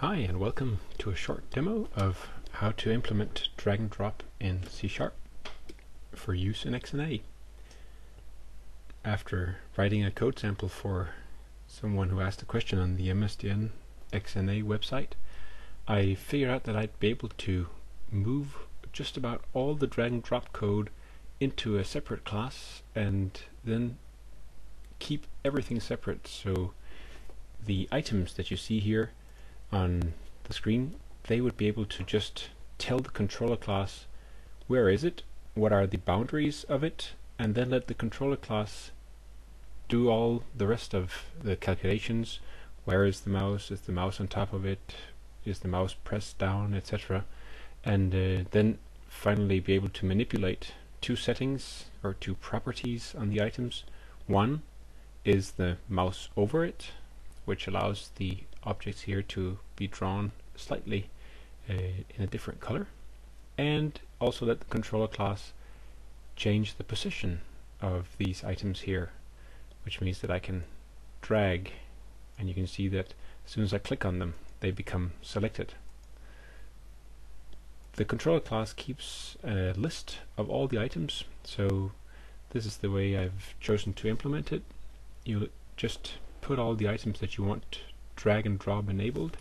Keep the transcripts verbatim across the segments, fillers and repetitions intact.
Hi, and welcome to a short demo of how to implement drag and drop in C sharp for use in X N A. After writing a code sample for someone who asked a question on the M S D N X N A website, I figured out that I'd be able to move just about all the drag and drop code into a separate class and then keep everything separate. So the items that you see here on the screen, they would be able to just tell the controller class where is it, what are the boundaries of it, and then let the controller class do all the rest of the calculations. Where is the mouse? Is the mouse on top of it? Is the mouse pressed down, et cetera. And uh, then finally be able to manipulate two settings or two properties on the items. One is the mouse over it, which allows the objects here to be drawn slightly uh, in a different color, and also let the controller class change the position of these items here, which means that I can drag and you can see that as soon as I click on them they become selected. The controller class keeps a list of all the items, so this is the way I've chosen to implement it. You just put all the items that you want drag and drop enabled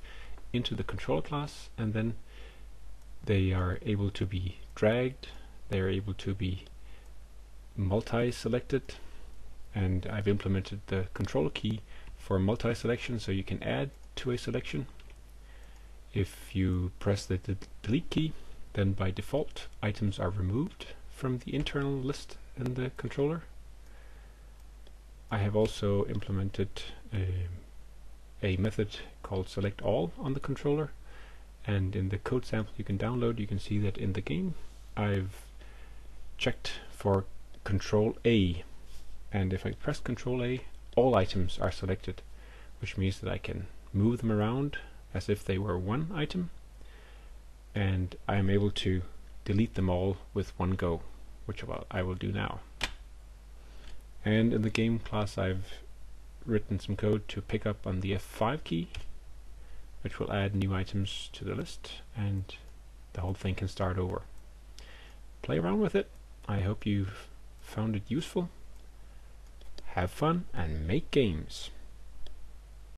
into the controller class, and then they are able to be dragged, they are able to be multi-selected, and I've implemented the control key for multi-selection, so you can add to a selection. If you press the de delete key, then by default items are removed from the internal list in the controller. I have also implemented uh, a method called select all on the controller, and in the code sample you can download you can see that in the game I've checked for control A, and if I press control A all items are selected, which means that I can move them around as if they were one item, and I am able to delete them all with one go, which I will do now. And in the game class I've written some code to pick up on the F five key, which will add new items to the list, and the whole thing can start over. Play around with it. I hope you've found it useful. Have fun and make games.